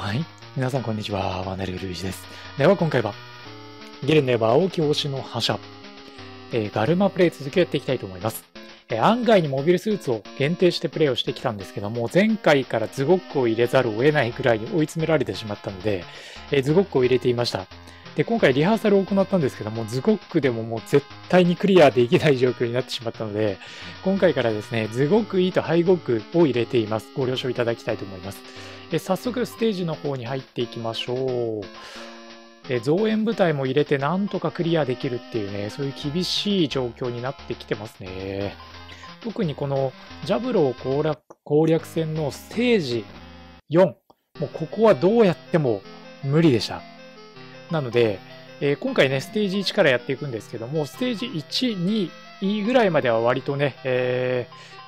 はい。皆さんこんにちは。ワンダリングルイージです。では今回は、ゲレンの刃、青き推しの覇者、ガルマプレイ続きをやっていきたいと思います。案外にモビルスーツを限定してプレイをしてきたんですけども、前回からズゴックを入れざるを得ないくらいに追い詰められてしまったので、ズゴックを入れていました。で、今回リハーサルを行ったんですけども、ズゴックでももう絶対にクリアできない状況になってしまったので、今回からですね、ズゴック E とハイゴックを入れています。ご了承いただきたいと思います。早速ステージの方に入っていきましょう。増援部隊も入れてなんとかクリアできるっていうね、そういう厳しい状況になってきてますね。特にこのジャブロー攻略戦のステージ4、もうここはどうやっても無理でした。なので、今回ね、ステージ1からやっていくんですけども、ステージ1、2ぐらいまでは割とね、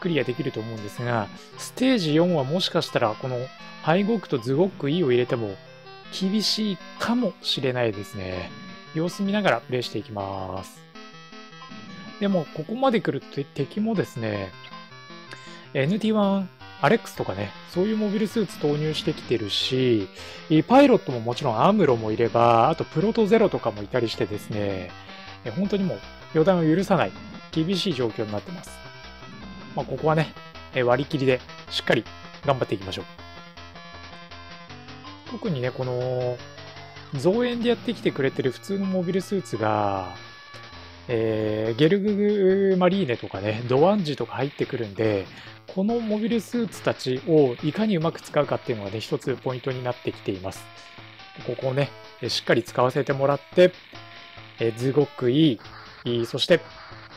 クリアできると思うんですが、ステージ4はもしかしたらこのハイゴックとズゴック E を入れても厳しいかもしれないですね。様子見ながらプレイしていきます。でもここまで来ると敵もですね、NT1 アレックスとかね、そういうモビルスーツ投入してきてるし、パイロットももちろんアムロもいれば、あとプロトゼロとかもいたりしてですね、本当にもう予断を許さない厳しい状況になってます。まあ、ここはね、割り切りでしっかり頑張っていきましょう。特にね、この増援でやってきてくれてる普通のモビルスーツが、ゲルグマリーネとかね、ドワンジとか入ってくるんで、このモビルスーツたちをいかにうまく使うかっていうのがね、一つポイントになってきています。ここをね、しっかり使わせてもらって、ズゴック E、そして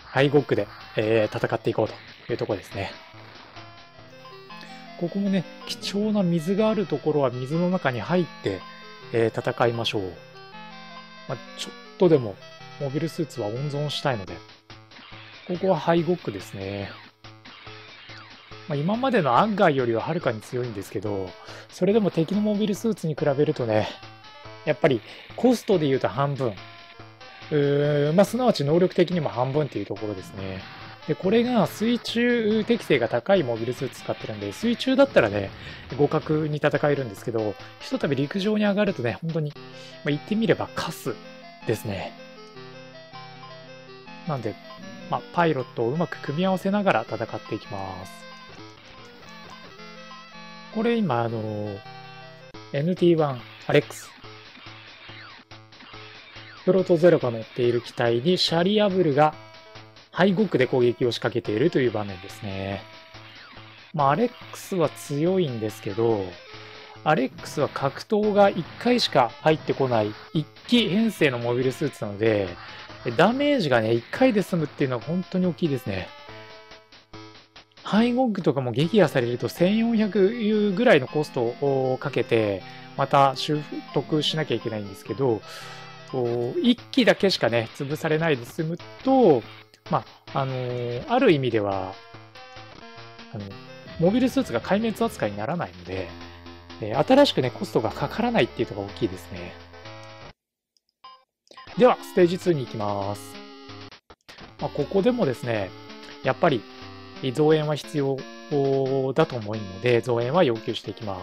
ハイゴックで、戦っていこうというところですね。ここもね、貴重な水があるところは水の中に入って、戦いましょう。まあ、ちょっとでもモビルスーツは温存したいので、ここはハイゴックですね。まあ、今までの案外よりははるかに強いんですけど、それでも敵のモビルスーツに比べるとね、やっぱりコストで言うと半分、まあ、すなわち能力的にも半分っていうところですね。で、これが水中適性が高いモビルスーツ使ってるんで、水中だったらね、互角に戦えるんですけど、ひとたび陸上に上がるとね、本当に、まあ、言ってみればカスですね。なんで、まあ、パイロットをうまく組み合わせながら戦っていきます。これ今、NT1 アレックス。プロトゼロが乗っている機体にシャリアブルがハイゴックで攻撃を仕掛けているという場面ですね。まあ、アレックスは強いんですけど、アレックスは格闘が1回しか入ってこない1機編成のモビルスーツなので、ダメージがね、1回で済むっていうのは本当に大きいですね。ハイゴックとかも撃破されると1400ぐらいのコストをかけて、また習得しなきゃいけないんですけど、1機だけしかね、潰されないで済むと、まあ、ある意味では、モビルスーツが壊滅扱いにならないので、新しくね、コストがかからないっていうのが大きいですね。では、ステージ2に行きます。まあ、ここでもですね、やっぱり増援は必要だと思うので、増援は要求していきま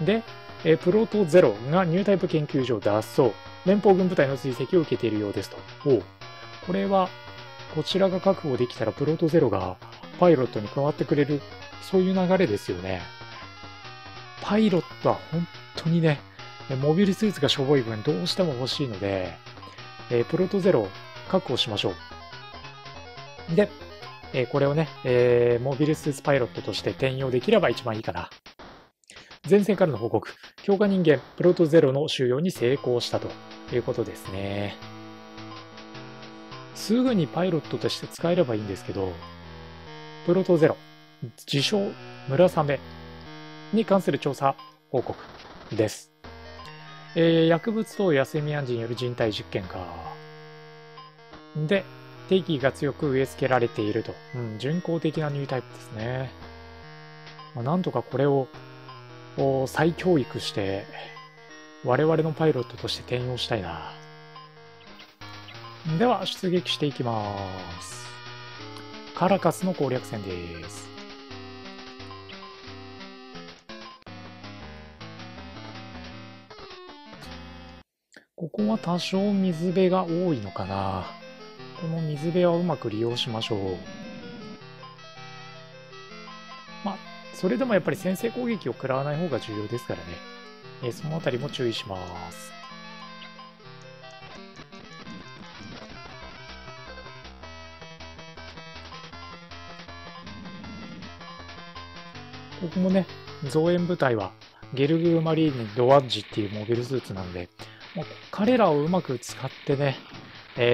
す。で、プロトゼロがニュータイプ研究所を脱走。連邦軍部隊の追跡を受けているようですと。おう。これは、こちらが確保できたらプロトゼロがパイロットに加わってくれる、そういう流れですよね。パイロットは本当にね、モビルスーツがしょぼい分どうしても欲しいので、プロトゼロを確保しましょう。で、これをね、モビルスーツパイロットとして転用できれば一番いいかな。前線からの報告。強化人間、プロトゼロの収容に成功したということですね。すぐにパイロットとして使えればいいんですけど、プロトゼロ、自称、村雨に関する調査報告です。薬物等やセミアンジによる人体実験か。で、敵意が強く植え付けられていると。うん、人工的なニュータイプですね。まあ、なんとかこれを、再教育して我々のパイロットとして転用したいな。では出撃していきます。カラカスの攻略戦です。こは多少水辺が多いのかな。この水辺はうまく利用しましょう。まあそれでもやっぱり先制攻撃を食らわない方が重要ですからね。そのあたりも注意します。ここもね、増援部隊はゲルグルマリーニ・ドワッジっていうモビルスーツなので、もう彼らをうまく使ってね、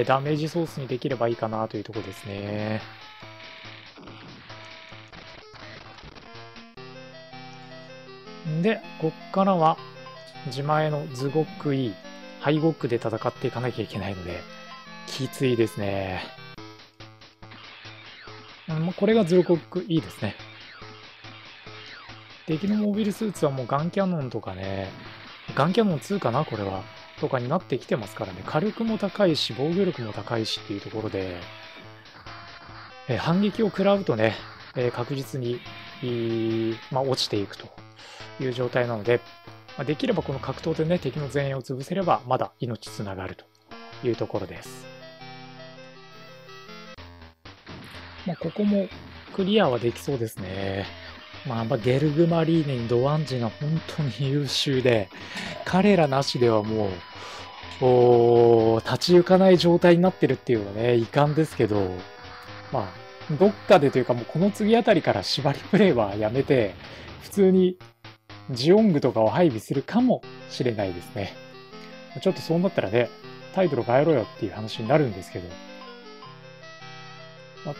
ダメージソースにできればいいかなというところですね。で、こっからは自前のズゴック E、ハイゴックで戦っていかなきゃいけないので、きついですね。これがズゴック E ですね。敵のモビルスーツはもうガンキャノンとかね、ガンキャノン2かな、これは。とかになってきてますからね、火力も高いし、防御力も高いしっていうところで、反撃を食らうとね、確実に、落ちていくという状態なので、できればこの格闘でね、敵の前衛を潰せれば、まだ命つながるというところです。ここもクリアはできそうですね。ゲルグマリーネ・ドワンジが本当に優秀で、彼らなしではもう、立ち行かない状態になってるっていうのはね、遺憾ですけど、どっかでというか、もうこの次あたりから縛りプレイはやめて、普通にジオングとかを配備するかもしれないですね。ちょっとそうなったらね、タイトル変えろよっていう話になるんですけど、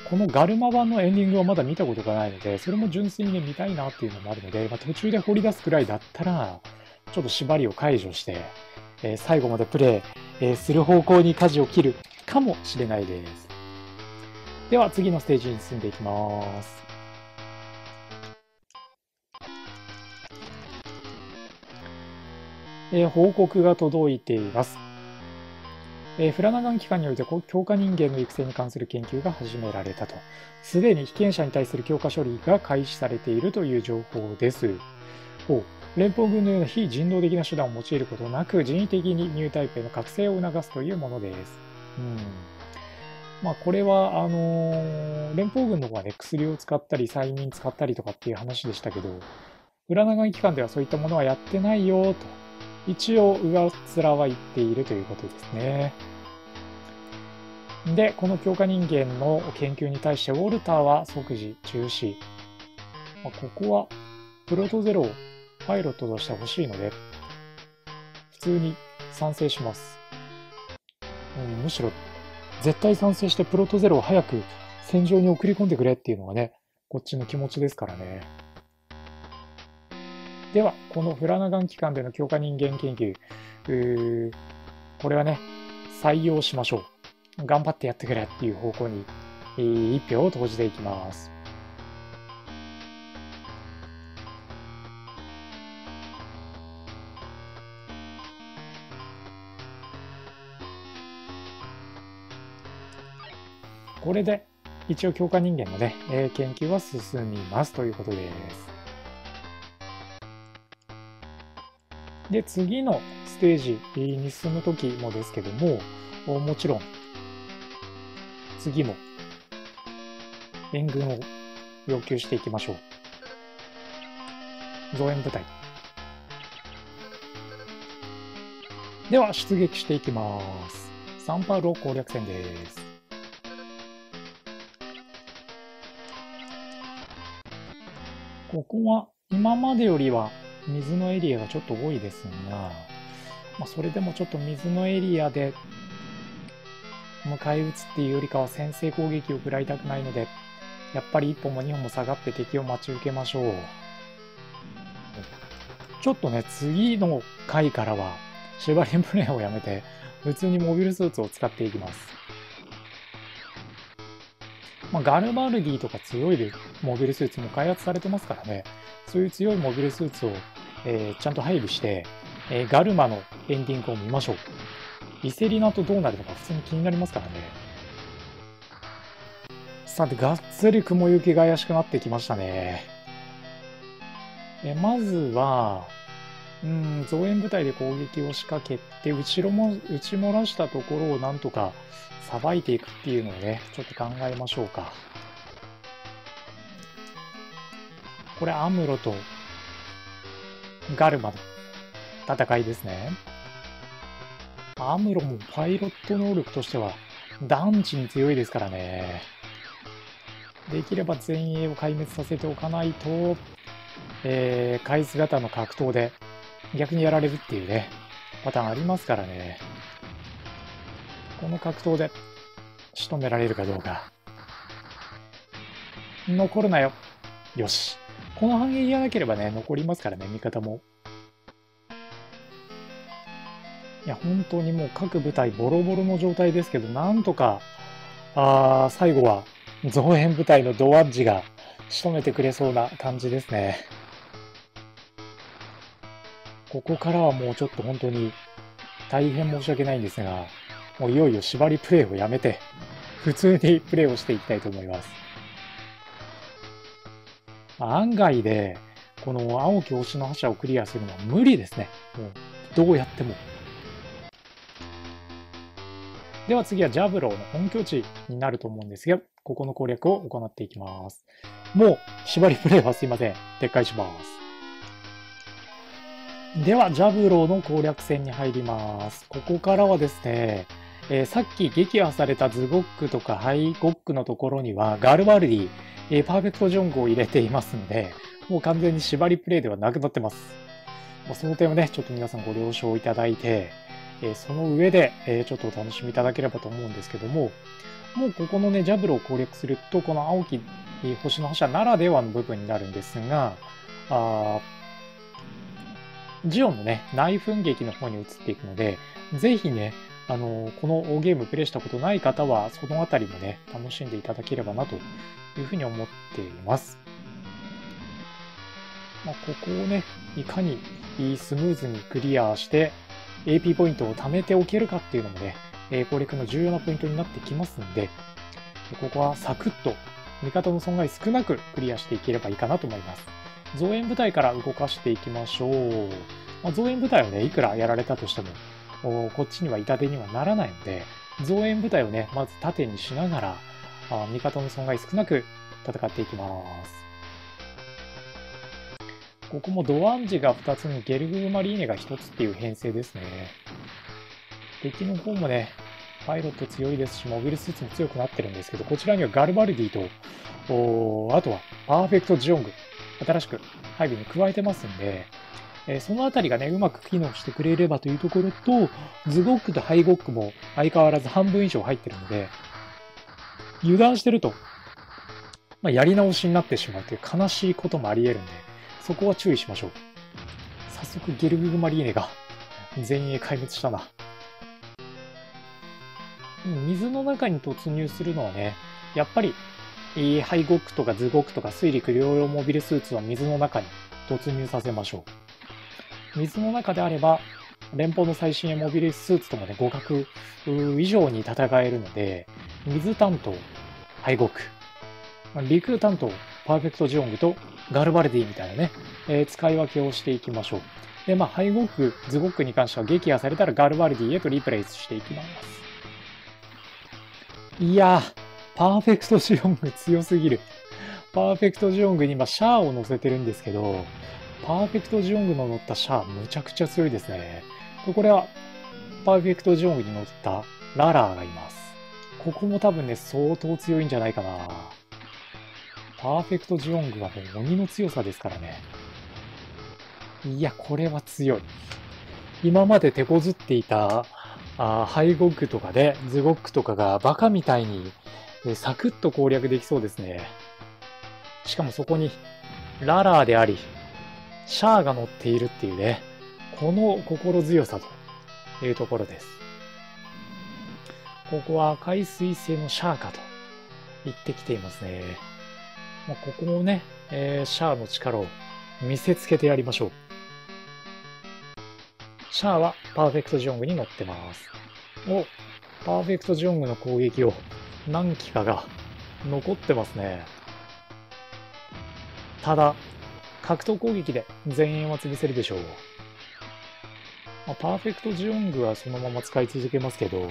このガルマ版のエンディングはまだ見たことがないので、それも純粋にね、見たいなっていうのもあるので、途中で掘り出すくらいだったら、ちょっと縛りを解除して、最後までプレイ、する方向に舵を切るかもしれないです。では、次のステージに進んでいきます。報告が届いています。フラナガン機関において強化人間の育成に関する研究が始められたと。すでに被験者に対する強化処理が開始されているという情報です。連邦軍のような非人道的な手段を用いることなく、人為的にニュータイプへの覚醒を促すというものです。これは、連邦軍の方はね、薬を使ったり、催眠使ったりとかっていう話でしたけど、フラナガン機関ではそういったものはやってないよ、と。一応、上っ面は言っているということですね。で、この強化人間の研究に対して、ウォルターは即時中止。ここは、プロトゼロをパイロットとして欲しいので、普通に賛成します。むしろ、絶対賛成してプロトゼロを早く戦場に送り込んでくれっていうのがね、こっちの気持ちですからね。では、このフラナガン機関での強化人間研究、これはね、採用しましょう。頑張ってやってくれっていう方向に、1票を投じていきます。これで、一応強化人間のね、研究は進みますということです。で、次のステージに進むときもですけども、もちろん、次も、援軍を要求していきましょう。増援部隊。では、出撃していきます。サンパウロ攻略戦です。ここは、今までよりは、水のエリアがちょっと多いですが、それでもちょっと水のエリアで迎え撃つっていうよりかは先制攻撃を食らいたくないので、やっぱり1本も2本も下がって敵を待ち受けましょう。ちょっとね、次の回からは縛りプレイをやめて、普通にモビルスーツを使っていきます。ガルバルギーとか強いモビルスーツも開発されてますからね。そういう強いモビルスーツを、ちゃんと配備して、ガルマのエンディングを見ましょう。イセリナとどうなるのか普通に気になりますからね。さて、がっつり雲行きが怪しくなってきましたね。まずは、増援部隊で攻撃を仕掛けて打ち漏らしたところをなんとかさばいていくっていうのをね、ちょっと考えましょうか。これアムロとガルマの戦いですね。アムロもパイロット能力としては断地に強いですからね。できれば前衛を壊滅させておかないと、カイス型の格闘で逆にやられるっていうね、パターンありますからね。この格闘で仕留められるかどうか。残るなよ。よし。この反撃がなければね、残りますからね、味方も。いや、本当にもう各部隊ボロボロの状態ですけど、なんとか、最後は増援部隊のドワッジが仕留めてくれそうな感じですね。ここからはもうちょっと本当に大変申し訳ないんですが、もういよいよ縛りプレイをやめて、普通にプレイをしていきたいと思います。案外で、この青き星の覇者をクリアするのは無理ですね。もうどうやっても。では次はジャブローの本拠地になると思うんですが、ここの攻略を行っていきます。もう縛りプレイはすいません。撤回します。ではジャブローの攻略戦に入ります。ここからはですね、さっき撃破されたズゴックとかハイゴックのところにはガルバルディ、パーフェクトジョングを入れていますので、もう完全に縛りプレイではなくなってます。その点をね、ちょっと皆さんご了承いただいて、その上で、ちょっとお楽しみいただければと思うんですけども、もうここのね、ジャブロを攻略すると、この青き星の覇者ならではの部分になるんですが、ジオンのね、内紛劇の方に移っていくので、ぜひね、このゲームプレイしたことない方は、そのあたりもね、楽しんでいただければなというふうに思っています。ここをね、いかにスムーズにクリアして、AP ポイントを貯めておけるかっていうのもね、攻略の重要なポイントになってきますので、ここはサクッと味方の損害少なくクリアしていければいいかなと思います。増援部隊から動かしていきましょう。増援部隊をね、いくらやられたとしても、こっちには痛手にはならないので、増援部隊をね、まず盾にしながら、味方の損害少なく戦っていきます。ここもドワンジが2つにゲルグマリーネが1つっていう編成ですね。敵の方もね、パイロット強いですし、モビルスーツも強くなってるんですけど、こちらにはガルバルディと、あとはパーフェクトジオング、新しく配備に加えてますんで、そのあたりがね、うまく機能してくれればというところと、ズゴックとハイゴックも相変わらず半分以上入ってるので、油断してると、やり直しになってしまうという悲しいこともあり得るんで、そこは注意しましょう。早速ゲルグマリーネが前衛壊滅したな。水の中に突入するのはね、やっぱりハイゴックとかズゴックとか水陸両用モビルスーツは水の中に突入させましょう。水の中であれば連邦の最新鋭モビルスーツともね、互角以上に戦えるので、水担当ハイゴック、陸担当パーフェクトジオングとガルバルディみたいなね、使い分けをしていきましょう。で、ハイゴック、ズゴックに関しては撃破されたらガルバルディへとリプレイスしていきます。いやー、パーフェクトジオング強すぎる。パーフェクトジオングに今シャアを乗せてるんですけど、パーフェクトジオングの乗ったシャアむちゃくちゃ強いですね。これはパーフェクトジオングに乗ったララーがいます。ここも多分ね、相当強いんじゃないかな。パーフェクトジオングはもう鬼の強さですからね。いや、これは強い。今まで手こずっていたハイゴックとかでズゴックとかがバカみたいにサクッと攻略できそうですね。しかもそこにララーでありシャアが乗っているっていうね、この心強さというところです。ここは赤い彗星のシャアかと言ってきていますね。ここもね、シャアの力を見せつけてやりましょう。シャアはパーフェクトジオングに乗ってます。パーフェクトジオングの攻撃を何機かが残ってますね。ただ、格闘攻撃で前衛は潰せるでしょう。まあ、パーフェクトジオングはそのまま使い続けますけど、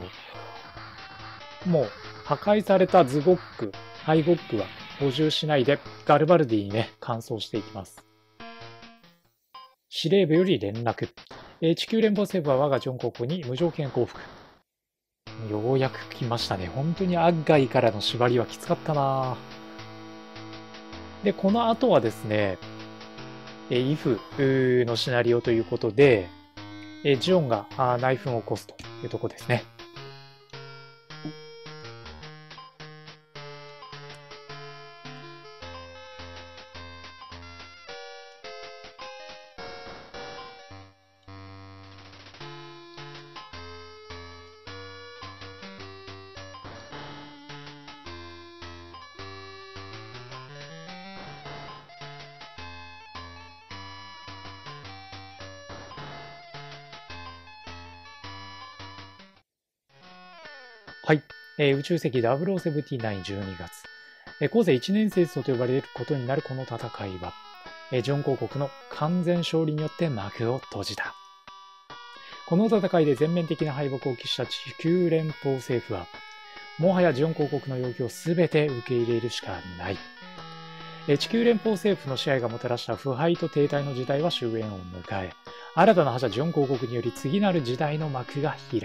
もう破壊されたズゴック、ハイゴックは補充しないでガルバルディにね、完走していきます。司令部より連絡。地球連邦政府は我がジョン国に無条件降伏。ようやく来ましたね。本当にアッガイからの縛りはきつかったな。で、この後はですね、イフのシナリオということで、ジオンが内紛を起こすというとこですね。はい、宇宙世紀007912月、後世1年生と呼ばれることになるこの戦いは、ジョン公国の完全勝利によって幕を閉じた。この戦いで全面的な敗北を喫した地球連邦政府は、もはやジョン公国の要求を全て受け入れるしかない。地球連邦政府の支配がもたらした腐敗と停滞の時代は終焉を迎え、新たな覇者ジョン公国により次なる時代の幕が開く。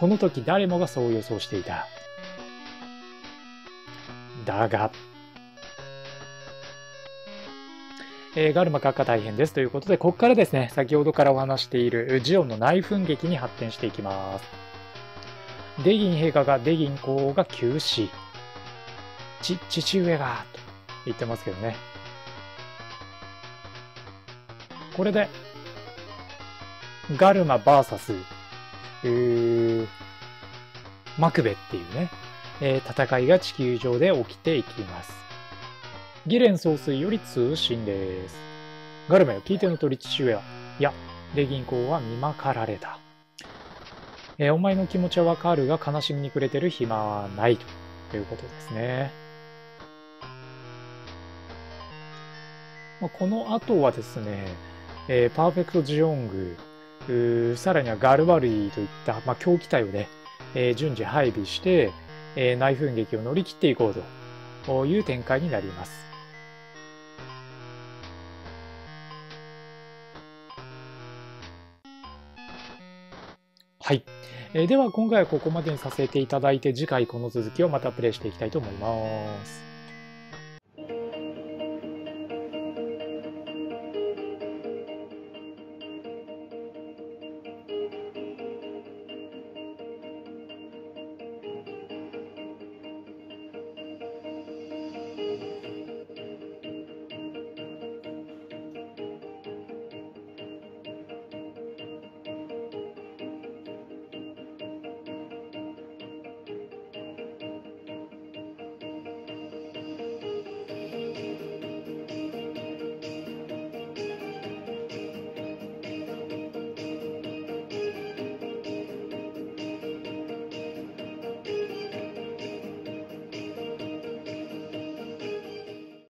この時誰もがそう予想していた。だが、ガルマ閣下大変ですということで、ここからですね、先ほどからお話しているジオンの内紛劇に発展していきます。デギン陛下が、デギン公王が急死。父上が、と言ってますけどね。これで、ガルマ VS。マクベっていうね、戦いが地球上で起きていきます。ギレン総帥より通信です。ガルマよ、聞いての通り父親。いや、デギン公は見まかられた。お前の気持ちはわかるが、悲しみに暮れてる暇はないということですね。この後はですね、パーフェクトジオング、さらにはガルバルイといった、まあ、狂気隊をね、順次配備して、内紛劇を乗り切っていこうという展開になります。はい。では今回はここまでにさせていただいて、次回この続きをまたプレイしていきたいと思います。